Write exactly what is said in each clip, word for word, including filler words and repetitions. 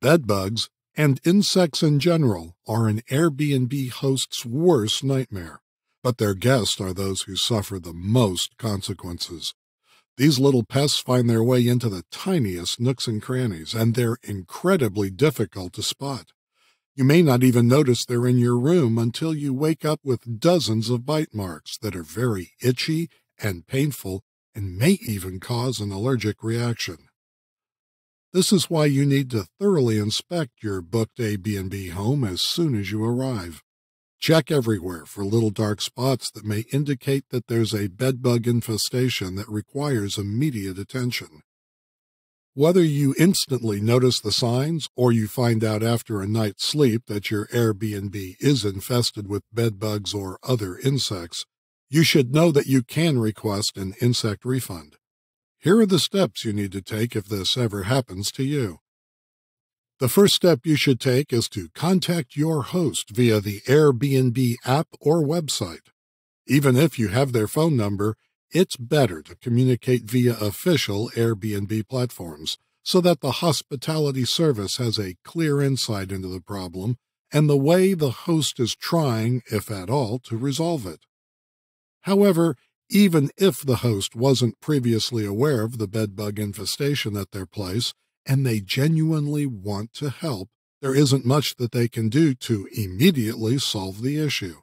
Bedbugs, and insects in general are an Airbnb host's worst nightmare, but their guests are those who suffer the most consequences. These little pests find their way into the tiniest nooks and crannies, and they're incredibly difficult to spot. You may not even notice they're in your room until you wake up with dozens of bite marks that are very itchy and painful and may even cause an allergic reaction. This is why you need to thoroughly inspect your booked Airbnb home as soon as you arrive. Check everywhere for little dark spots that may indicate that there's a bedbug infestation that requires immediate attention. Whether you instantly notice the signs or you find out after a night's sleep that your Airbnb is infested with bedbugs or other insects, you should know that you can request an insect refund. Here are the steps you need to take if this ever happens to you. The first step you should take is to contact your host via the Airbnb app or website. Even if you have their phone number, it's better to communicate via official Airbnb platforms so that the hospitality service has a clear insight into the problem and the way the host is trying, if at all, to resolve it. However, even if the host wasn't previously aware of the bedbug infestation at their place, and they genuinely want to help, there isn't much that they can do to immediately solve the issue.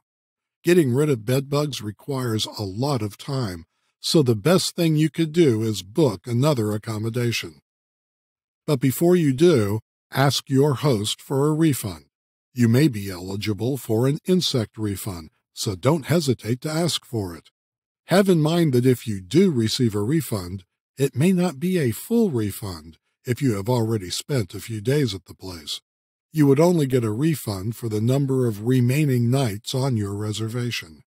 Getting rid of bedbugs requires a lot of time, so the best thing you could do is book another accommodation. But before you do, ask your host for a refund. You may be eligible for an insect refund, so don't hesitate to ask for it. Have in mind that if you do receive a refund, it may not be a full refund, if you have already spent a few days at the place. You would only get a refund for the number of remaining nights on your reservation.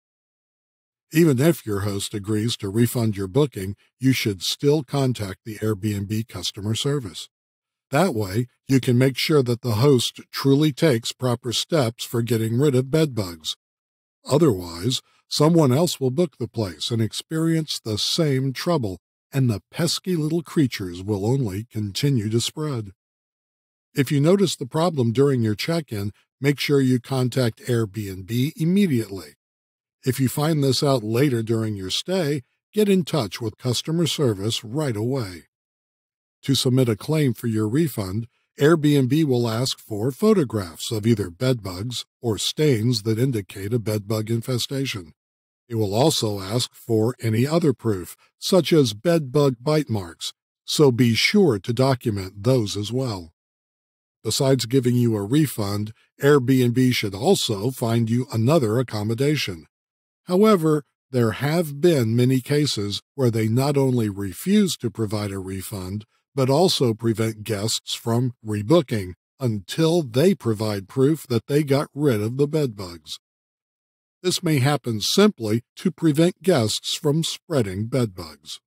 Even if your host agrees to refund your booking, you should still contact the Airbnb customer service. That way, you can make sure that the host truly takes proper steps for getting rid of bedbugs. Otherwise, someone else will book the place and experience the same trouble, and the pesky little creatures will only continue to spread. If you notice the problem during your check-in, make sure you contact Airbnb immediately. If you find this out later during your stay, get in touch with customer service right away. To submit a claim for your refund, Airbnb will ask for photographs of either bedbugs or stains that indicate a bedbug infestation. It will also ask for any other proof, such as bedbug bite marks, so be sure to document those as well. Besides giving you a refund, Airbnb should also find you another accommodation. However, there have been many cases where they not only refuse to provide a refund, but also prevent guests from rebooking until they provide proof that they got rid of the bedbugs. This may happen simply to prevent guests from spreading bedbugs.